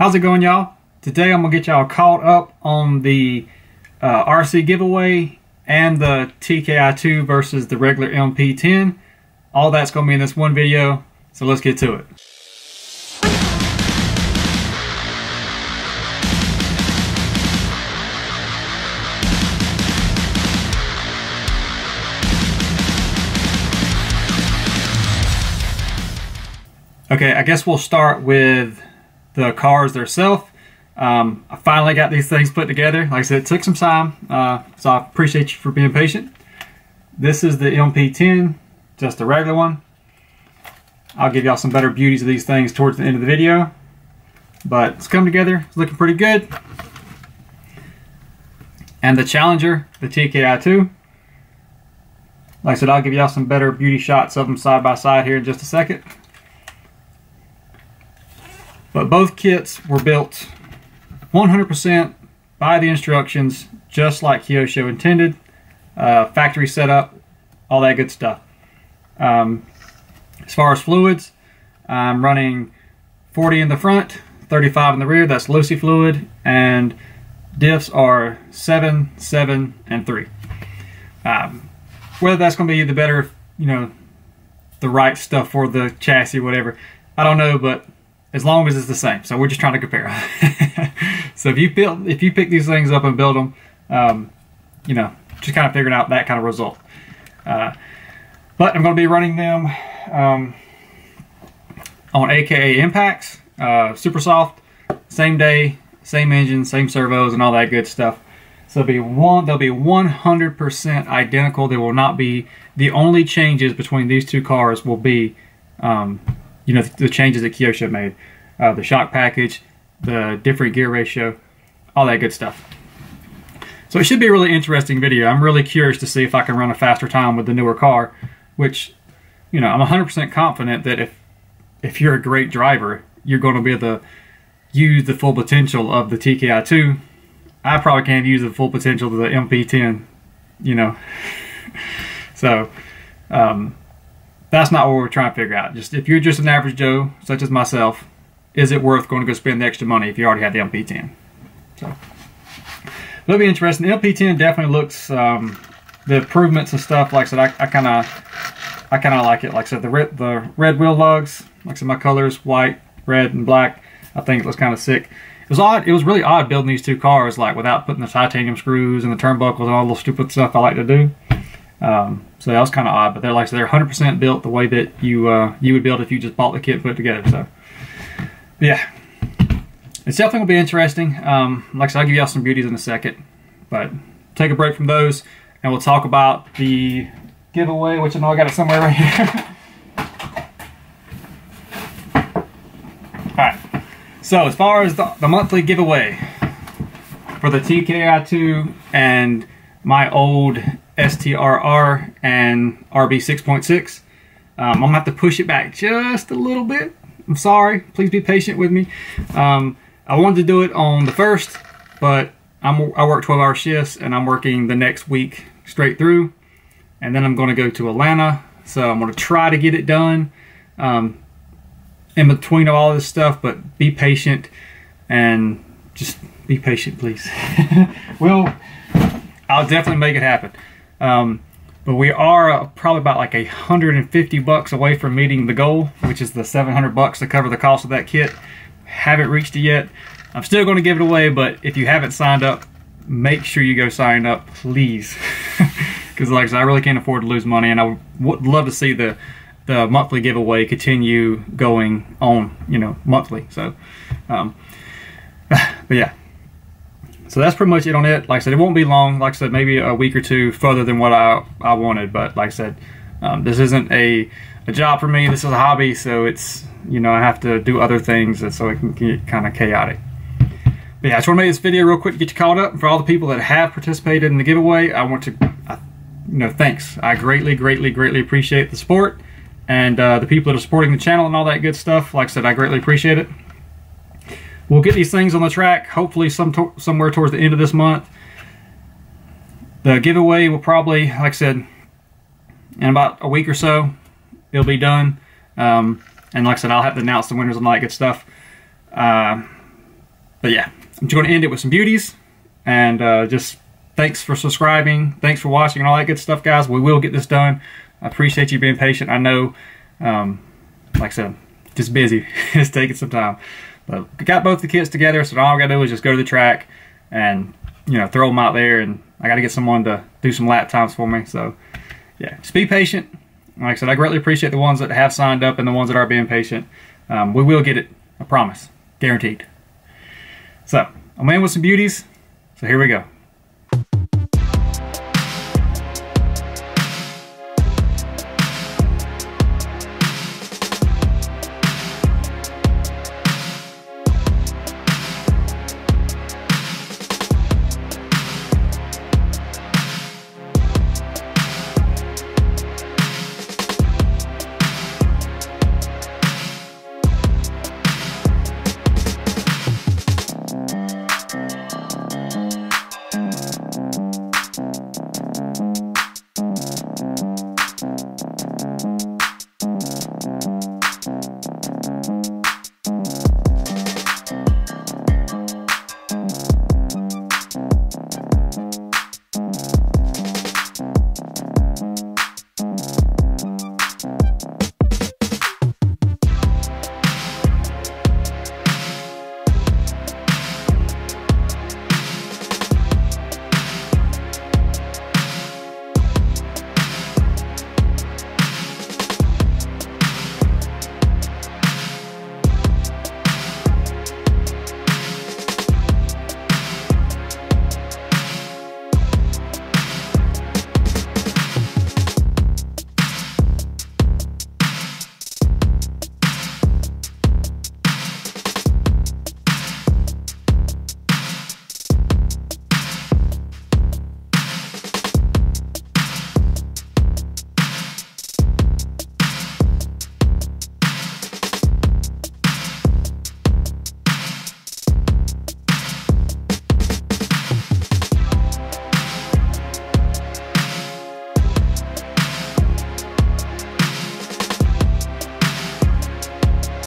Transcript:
How's it going, y'all? Today I'm gonna get y'all caught up on the RC giveaway and the TKI2 versus the regular MP10. All that's gonna be in this one video, so let's get to it. Okay, I guess we'll start with the cars themselves. I finally got these things put together. Like I said, it took some time, so I appreciate you for being patient. This is the MP10, just the regular one. I'll give y'all some better beauties of these things towards the end of the video, but it's come together, it's looking pretty good. And the Challenger, the TKI2. Like I said, I'll give y'all some better beauty shots of them side by side here in just a second. But both kits were built 100% by the instructions, just like Kyosho intended. Factory setup, all that good stuff. As far as fluids, I'm running 40 in the front, 35 in the rear, that's Losi fluid, and diffs are 7, 7, and 3. Whether that's going to be the better, you know, the right stuff for the chassis, whatever, I don't know, but as long as it's the same. So we're just trying to compare. So if you pick these things up and build them, you know, just kind of figuring out that kind of result. But I'm going to be running them on AKA impacts, super soft, same day, same engine, same servos, and all that good stuff. So they'll be 100% identical. They will not be. The only changes between these two cars will be you know, the changes that Kyosho made, the shock package, the different gear ratio, all that good stuff. So it should be a really interesting video. I'm really curious to see if I can run a faster time with the newer car, which, you know, I'm 100% confident that if you're a great driver, you're going to be able to use the full potential of the TKI2. I probably can't use the full potential of the MP10, you know. So, that's not what we're trying to figure out. Just if you're just an average Joe, such as myself, is it worth going to go spend the extra money if you already have the MP10? So it'll be interesting. The MP10 definitely looks, the improvements and stuff. Like I said, I kind of like it. Like I said, the red wheel lugs. Like I said, my colors white, red, and black. I think it looks kind of sick. It was odd. It was really odd building these two cars like without putting the titanium screws and the turnbuckles and all the stupid stuff I like to do. So that was kind of odd, but they're like, so they're 100% built the way that you would build if you just bought the kit and put it together. So yeah, it's definitely gonna be interesting. Like I said, I'll give y'all some beauties in a second, but take a break from those and we'll talk about the giveaway, which I know I got it somewhere right here. All right, so as far as the monthly giveaway for the TKI2 and my old STRR and RB 6.6. I'm gonna have to push it back just a little bit. I'm sorry, please be patient with me. I wanted to do it on the 1st, but I work 12-hour shifts and I'm working the next week straight through. And then I'm gonna go to Atlanta. So I'm gonna try to get it done in between all this stuff, but be patient and just be patient, please. Well, I'll definitely make it happen. But we are probably about like $150 away from meeting the goal, which is the $700 to cover the cost of that kit. Haven't reached it yet. I'm still going to give it away, but if you haven't signed up, make sure you go sign up, please. Because like I said, I really can't afford to lose money, and I would love to see the monthly giveaway continue going on, you know, monthly. So, but yeah. So that's pretty much it on it. Like I said, it won't be long. Like I said, maybe a week or two further than what I wanted. But like I said, this isn't a job for me. This is a hobby. So it's, you know, I have to do other things. And so it can get kind of chaotic. But yeah, I just want to make this video real quick to get you caught up. For all the people that have participated in the giveaway, I want to, you know, thanks. I greatly, greatly, greatly appreciate the support. And the people that are supporting the channel and all that good stuff. Like I said, I greatly appreciate it. We'll get these things on the track, hopefully somewhere towards the end of this month. The giveaway will probably, like I said, in about a week or so, it'll be done. And like I said, I'll have to announce the winners and all that good stuff. But yeah, I'm just going to end it with some beauties, and just thanks for subscribing, thanks for watching, and all that good stuff, guys. We will get this done. I appreciate you being patient. I know, like I said, just busy. It's taking some time. But I got both the kits together, so all I gotta do is just go to the track and, you know, throw them out there, and I gotta get someone to do some lap times for me. So yeah, just be patient. Like I said, I greatly appreciate the ones that have signed up and the ones that are being patient. We will get it, I promise, guaranteed. So I'm in with some beauties, so here we go.